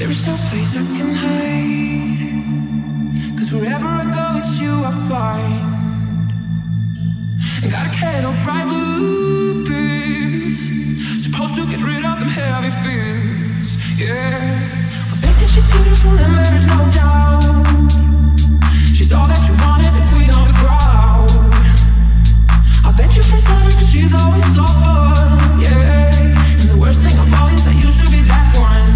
There is no place I can hide, 'cause wherever I go it's you I find. I got a can of bright blue pills, supposed to get rid of them heavy feels. Yeah, I bet that she's beautiful and there is no doubt. She's all that you wanted, the queen of the crowd. I bet your friends love her 'cause she's always so fun. Yeah, and the worst thing of all is I used to be that one.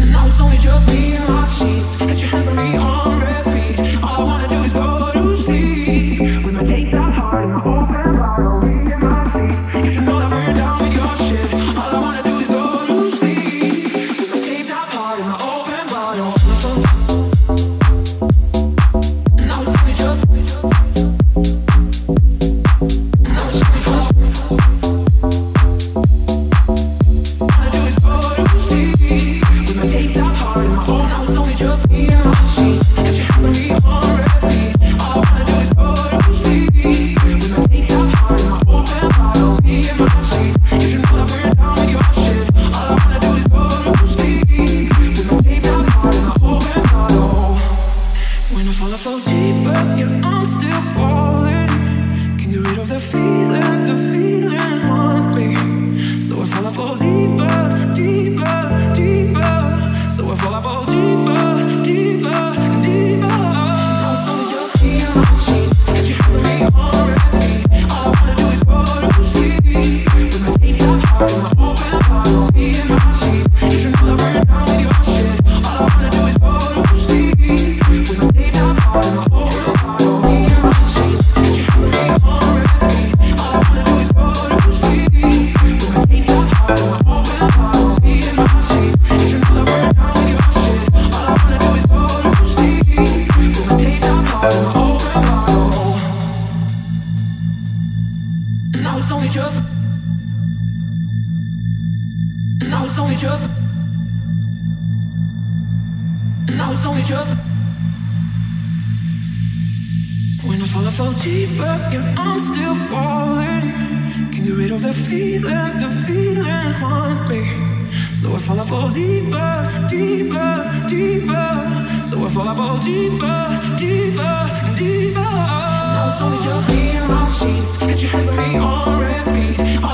And now it's only just me and my sheets. Got your hands on me on repeat. All I wanna do is go to sleep with my legs out hard and my open bottle in my feet. If you know that we're down with your shit, all I wanna do is go to sleep with my taped out heart and my open bottle. And now it's only just. Now it's only just me and my sheets. Get your hands on me on repeat. All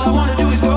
I wanna do is go.